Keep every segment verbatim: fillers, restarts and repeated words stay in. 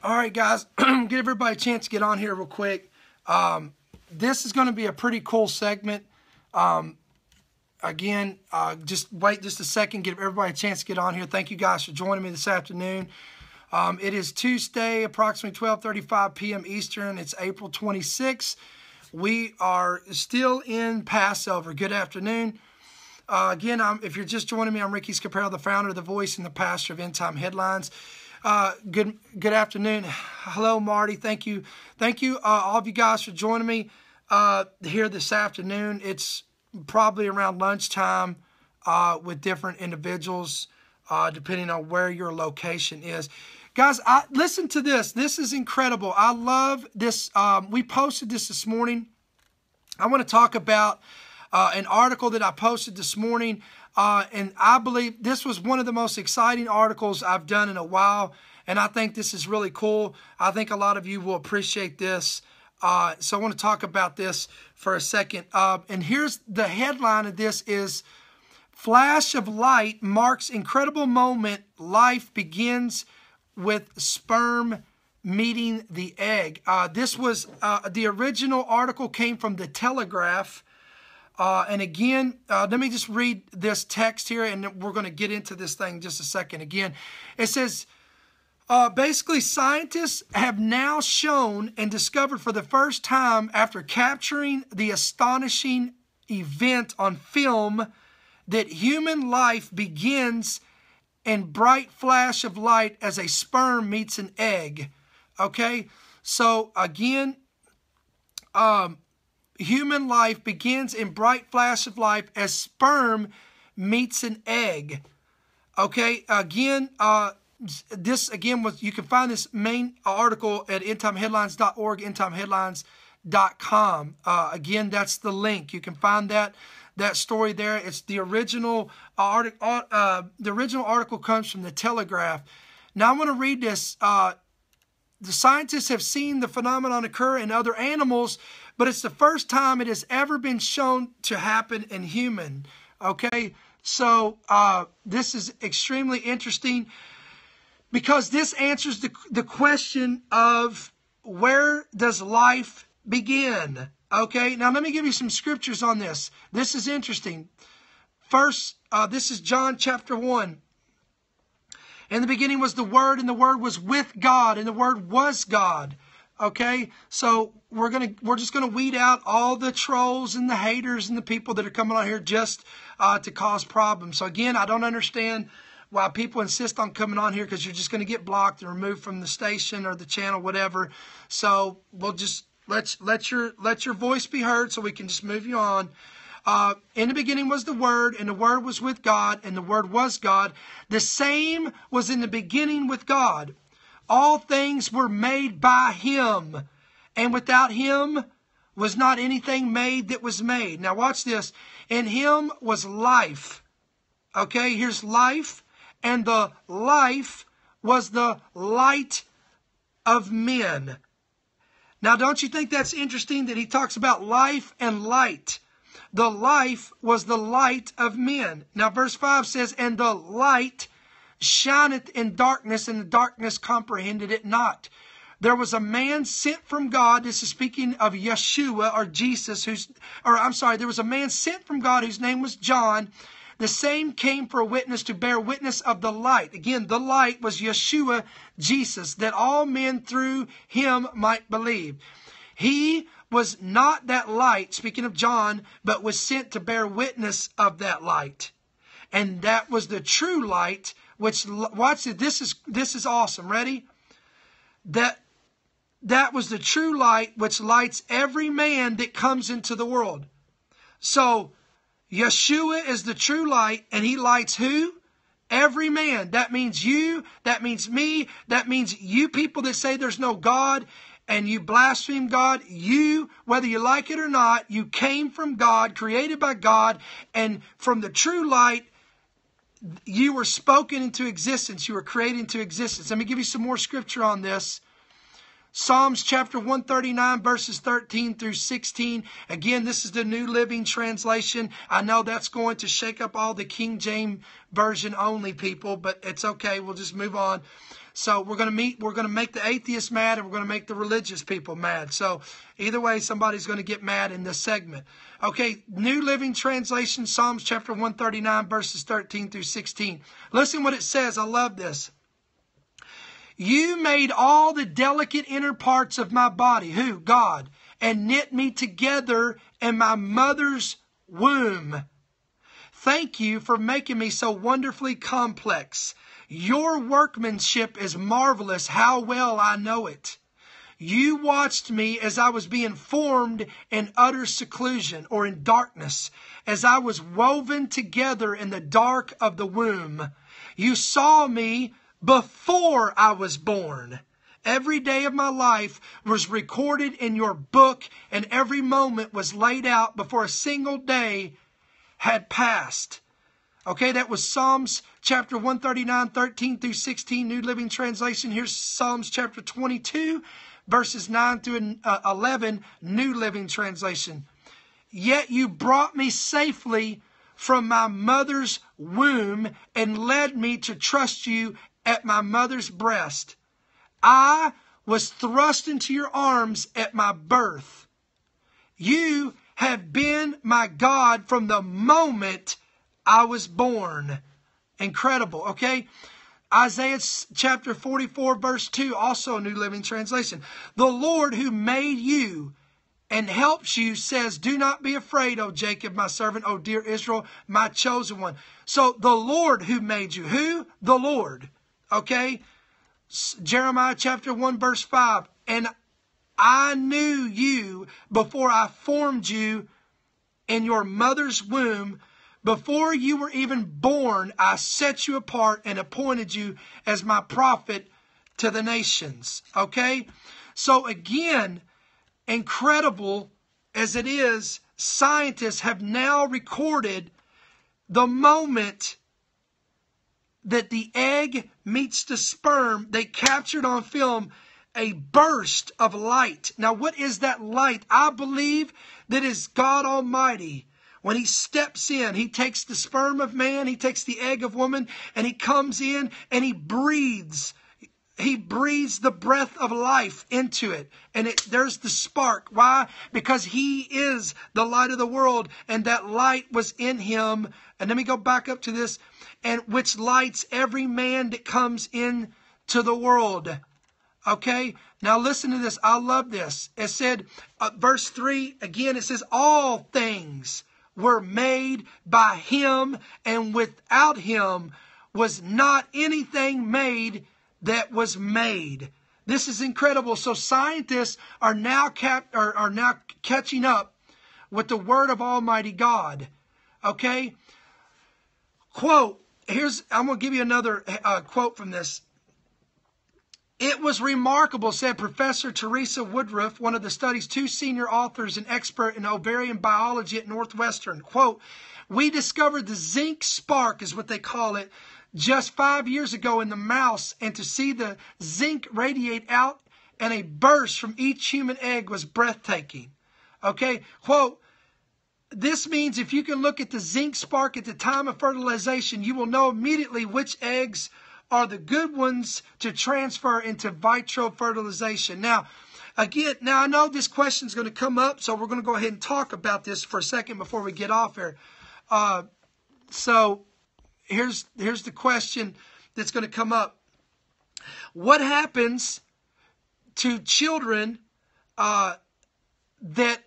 All right, guys, give everybody a chance to get on here real quick. Um, this is going to be a pretty cool segment. Um, again, uh, just wait just a second, give everybody a chance to get on here. Thank you guys for joining me this afternoon. Um, it is Tuesday, approximately twelve thirty-five p m Eastern. It's April twenty-sixth. We are still in Passover. Good afternoon. Uh, again, I'm, if you're just joining me, I'm Ricky Scaparo, the founder of The Voice and the pastor of End Time Headlines. Uh, good, good afternoon. Hello, Marty. Thank you. Thank you, uh, all of you guys for joining me, uh, here this afternoon. It's probably around lunchtime, uh, with different individuals, uh, depending on where your location is. Guys, I, listen to this. This is incredible. I love this. Um, we posted this this morning. I want to talk about, uh, an article that I posted this morning. Uh, and I believe this was one of the most exciting articles I've done in a while. And I think this is really cool. I think a lot of you will appreciate this. Uh, so I want to talk about this for a second. Uh, and here's the headline of this is, Flash of Light Marks Incredible Moment. Life Begins with Sperm Meeting the Egg. Uh, this was, uh, the original article came from The Telegraph. Uh, and again, uh, let me just read this text here, and we're going to get into this thing in just a second. Again, it says, uh, basically, scientists have now shown and discovered for the first time, after capturing the astonishing event on film, that human life begins in bright flash of light as a sperm meets an egg. Okay, so again, um, human life begins in bright flash of life as sperm meets an egg. Okay, again, uh, this again was, you can find this main article at end time headlines dot org, end time headlines dot com. Uh, again, that's the link. You can find that that story there. It's the original article. Uh, uh, the original article comes from The Telegraph. Now I want to read this. Uh, the scientists have seen the phenomenon occur in other animals, but it's the first time it has ever been shown to happen in human. Okay, so uh, this is extremely interesting because this answers the, the question of where does life begin? Okay, now let me give you some scriptures on this. This is interesting. First, uh, this is John chapter one. In the beginning was the Word, and the Word was with God, and the Word was God. Okay, so we're gonna we're just gonna weed out all the trolls and the haters and the people that are coming on here just uh, to cause problems. So again, I don't understand why people insist on coming on here, because you're just gonna get blocked and removed from the station or the channel, whatever. So we'll just let's let your let your voice be heard, so we can just move you on. Uh, in the beginning was the Word, and the Word was with God, and the Word was God. The same was in the beginning with God. All things were made by him, and without him was not anything made that was made. Now watch this. In him was life. Okay, here's life. And the life was the light of men. Now don't you think that's interesting that he talks about life and light? The life was the light of men. Now verse five says, and the light shineth in darkness, and the darkness comprehended it not. There was a man sent from God. This is speaking of Yeshua, or Jesus, who's, or I'm sorry, there was a man sent from God whose name was John. The same came for a witness, to bear witness of the light. Again, the light was Yeshua, Jesus, that all men through him might believe. He was not that light, speaking of John, but was sent to bear witness of that light. And that was the true light, which, watch it, this is, this is awesome, ready? That, that was the true light which lights every man that comes into the world. So, Yeshua is the true light, and he lights who? Every man. That means you, that means me, that means you people that say there's no God, and you blaspheme God. You, whether you like it or not, you came from God, created by God, and from the true light, you were spoken into existence. You were created into existence. Let me give you some more scripture on this. Psalms chapter one thirty-nine, verses thirteen through sixteen. Again, this is the New Living Translation. I know that's going to shake up all the King James Version only people, but it's okay. We'll just move on. So we're going to meet, we're going to make the atheists mad, and we're going to make the religious people mad. So either way, somebody's going to get mad in this segment. Okay, New Living Translation, Psalms chapter one thirty-nine, verses thirteen through sixteen. Listen what it says. I love this. You made all the delicate inner parts of my body, who? God, and knit me together in my mother's womb. Thank you for making me so wonderfully complex. Your workmanship is marvelous. How well I know it. You watched me as I was being formed in utter seclusion or in darkness, as I was woven together in the dark of the womb. You saw me before I was born. Every day of my life was recorded in your book, and every moment was laid out before a single day had passed. Okay, that was Psalms chapter one thirty-nine, thirteen through sixteen, New Living Translation. Here's Psalms chapter twenty-two, verses nine through eleven, New Living Translation. Yet you brought me safely from my mother's womb and led me to trust you at my mother's breast. I was thrust into your arms at my birth. You have been my God from the moment I was born. Incredible, okay? Isaiah chapter forty-four, verse two, also a New Living Translation. The Lord who made you and helps you says, do not be afraid, O Jacob, my servant, O dear Israel, my chosen one. So the Lord who made you, who? The Lord, okay? Jeremiah chapter one, verse five, and I knew you before I formed you in your mother's womb. Before you were even born, I set you apart and appointed you as my prophet to the nations. Okay? So again, incredible as it is, scientists have now recorded the moment that the egg meets the sperm. They captured on film a burst of light. Now, what is that light? I believe that is God Almighty. When he steps in, he takes the sperm of man, he takes the egg of woman, and he comes in and he breathes. He breathes the breath of life into it. And it, there's the spark. Why? Because he is the light of the world, and that light was in him. And let me go back up to this. And which lights every man that comes into the world. Okay, now listen to this. I love this. It said, uh, verse three, again, it says, all things were made by him, and without him was not anything made that was made. This is incredible. So scientists are now cap are, are now catching up with the word of Almighty God. Okay, quote. Here's I'm gonna give you another uh, quote from this. It was remarkable, said Professor Teresa Woodruff, one of the study's two senior authors and expert in ovarian biology at Northwestern. Quote, we discovered the zinc spark, is what they call it, just five years ago in the mouse, and to see the zinc radiate out and a burst from each human egg was breathtaking. Okay, quote, this means if you can look at the zinc spark at the time of fertilization, you will know immediately which eggs are the good ones to transfer into vitro fertilization. Now, again, now I know this question is going to come up, so we're going to go ahead and talk about this for a second before we get off here. Uh, so here's, here's the question that's going to come up. What happens to children uh, that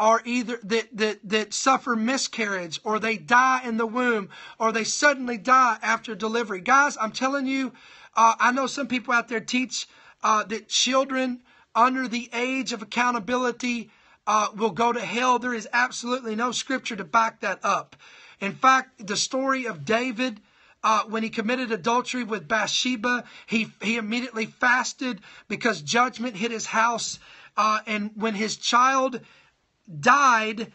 are either that, that that suffer miscarriage, or they die in the womb, or they suddenly die after delivery? Guys, I'm telling you, uh, I know some people out there teach uh, that children under the age of accountability uh, will go to hell. There is absolutely no scripture to back that up. In fact, the story of David, Uh, when he committed adultery with Bathsheba, he, he immediately fasted because judgment hit his house. Uh, and when his child died,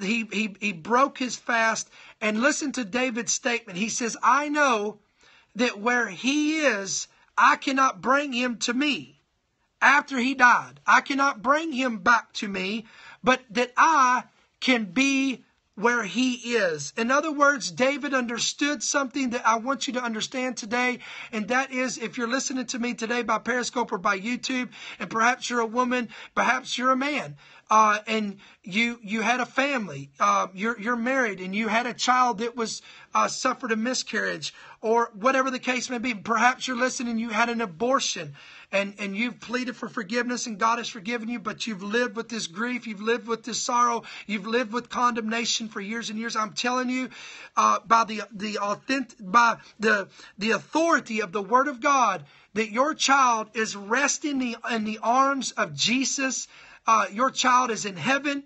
he, he, he broke his fast. And listen to David's statement. He says, I know that where he is, I cannot bring him to me. after he died. I cannot bring him back to me, but that I can be where he is. In other words, David understood something that I want you to understand today, and that is, if you're listening to me today by Periscope or by YouTube, and perhaps you're a woman, perhaps you're a man, uh, and you you had a family, uh, you're you're married, and you had a child that was uh, suffered a miscarriage, or whatever the case may be. Perhaps you're listening, you had an abortion, and and you've pleaded for forgiveness, and God has forgiven you, but you've lived with this grief, you've lived with this sorrow, you've lived with condemnation for years and years. I'm telling you, uh, by the the authentic, by the the authority of the Word of God, that your child is resting the, in the arms of Jesus. Uh, your child is in heaven.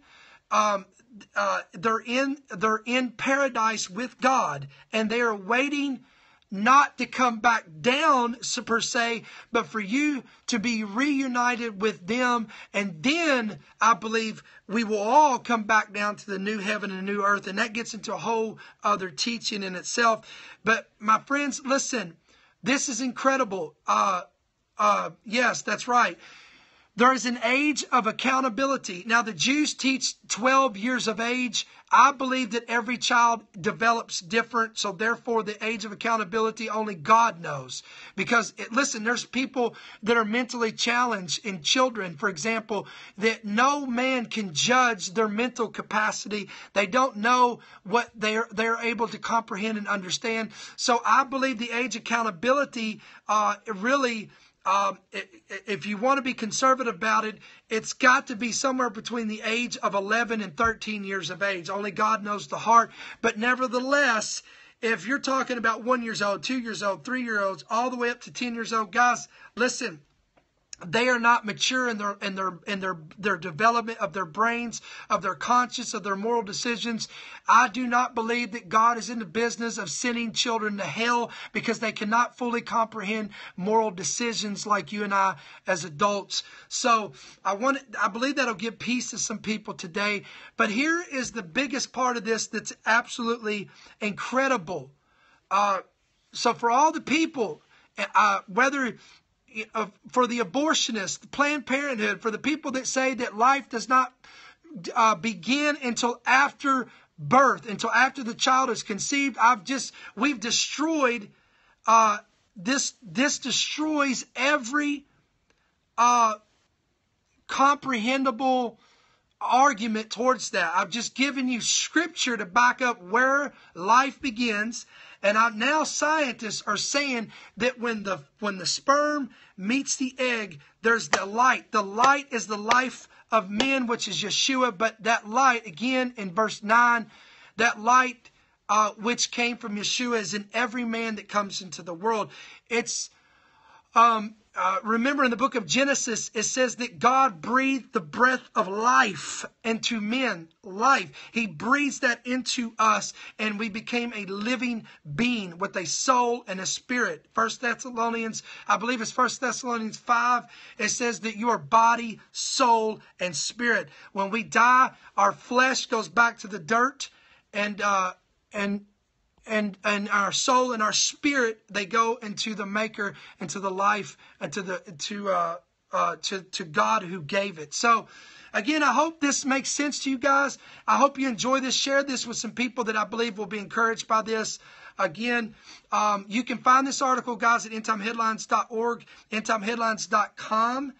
Um, uh, they're in they're in paradise with God, and they are waiting, not to come back down per se, but for you to be reunited with them. And then I believe we will all come back down to the new heaven and new earth. And that gets into a whole other teaching in itself. But my friends, listen, this is incredible. Uh, uh, yes, that's right. There is an age of accountability. Now, the Jews teach twelve years of age. I believe that every child develops different, so therefore the age of accountability only God knows. Because, it, listen, there's people that are mentally challenged in children, for example, that no man can judge their mental capacity. They don't know what they're they're able to comprehend and understand. So I believe the age of accountability uh, really... Um, if you want to be conservative about it, it's got to be somewhere between the age of eleven and thirteen years of age. Only God knows the heart. But nevertheless, if you're talking about one years old, two years old, three year olds, all the way up to ten years old, guys, listen, they are not mature in their in their in their their development of their brains, of their conscience, of their moral decisions. I do not believe that God is in the business of sending children to hell because they cannot fully comprehend moral decisions like you and I as adults. So I want I believe that'll give peace to some people today. But here is the biggest part of this that's absolutely incredible. Uh, so for all the people, uh, whether for the abortionists, Planned Parenthood, for the people that say that life does not uh, begin until after birth, until after the child is conceived, I've just we've destroyed uh, this. This destroys every uh, comprehensible argument towards that. I've just given you scripture to back up where life begins. And I, now scientists are saying that when the when the sperm meets the egg, there's the light. The light is the life of men, which is Yeshua. But that light, again, in verse nine, that light uh, which came from Yeshua is in every man that comes into the world. It's um, uh, remember in the book of Genesis, it says that God breathed the breath of life into men. Life. He breathes that into us, and we became a living being with a soul and a spirit. First Thessalonians, I believe it's First Thessalonians five, it says that you are body, soul, and spirit. When we die, our flesh goes back to the dirt, and uh, and and and our soul and our spirit, they go into the Maker, into the life, and to the to uh, uh, to to God who gave it. So. Again, I hope this makes sense to you guys. I hope you enjoy this. Share this with some people that I believe will be encouraged by this. Again, um, you can find this article, guys, at end time headlines dot org, end time headlines dot com.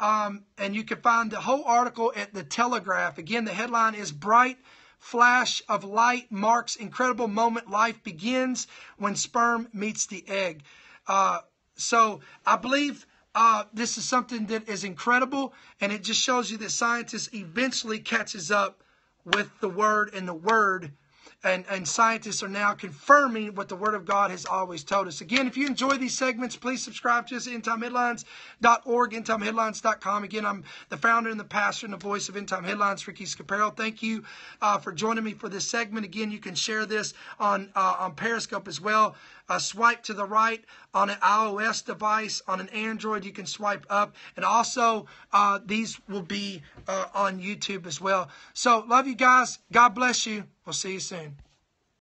Um, and you can find the whole article at The Telegraph. Again, the headline is Bright Flash of Light Marks Incredible Moment Life Begins When Sperm Meets the Egg. Uh, so I believe... Uh, this is something that is incredible, and it just shows you that scientists eventually catches up with the Word and the Word, and, and scientists are now confirming what the Word of God has always told us. Again, if you enjoy these segments, please subscribe to us at end time headlines dot org, end time headlines dot com. Again, I'm the founder and the pastor and the voice of End Time Headlines, Ricky Scaparo. Thank you uh, for joining me for this segment. Again, you can share this on, uh, on Periscope as well. Uh, swipe to the right on an iOS device. On an Android, you can swipe up. And also, uh, these will be uh, on YouTube as well. So, love you guys. God bless you. We'll see you soon.